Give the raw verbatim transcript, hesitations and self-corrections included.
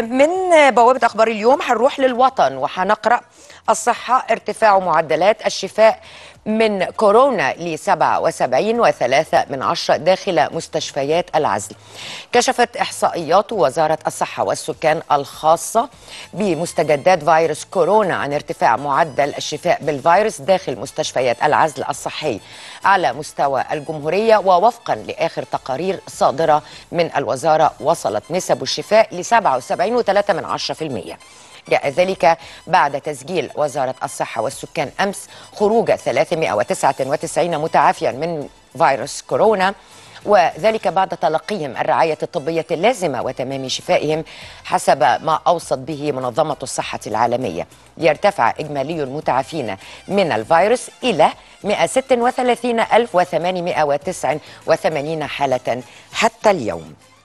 من بوابة أخبار اليوم هنروح للوطن وهنقرأ الصحة ارتفاع معدلات الشفاء من كورونا ل سبعة وسبعين فاصلة ثلاثة من عشرة داخل مستشفيات العزل. كشفت إحصائيات وزارة الصحة والسكان الخاصة بمستجدات فيروس كورونا عن ارتفاع معدل الشفاء بالفيروس داخل مستشفيات العزل الصحي على مستوى الجمهورية، ووفقا لآخر تقارير صادرة من الوزارة وصلت نسب الشفاء ل سبعة وسبعين فاصلة ثلاثة من عشرة بالمئة. جاء ذلك بعد تسجيل وزارة الصحة والسكان أمس خروج ثلاثمائة وتسعة وتسعين متعافيا من فيروس كورونا، وذلك بعد تلقيهم الرعاية الطبية اللازمة وتمام شفائهم حسب ما أوصت به منظمة الصحة العالمية. يرتفع إجمالي المتعافين من الفيروس إلى مئة وستة وثلاثين ألف وثمانمائة وتسعة وثمانين حالة حتى اليوم.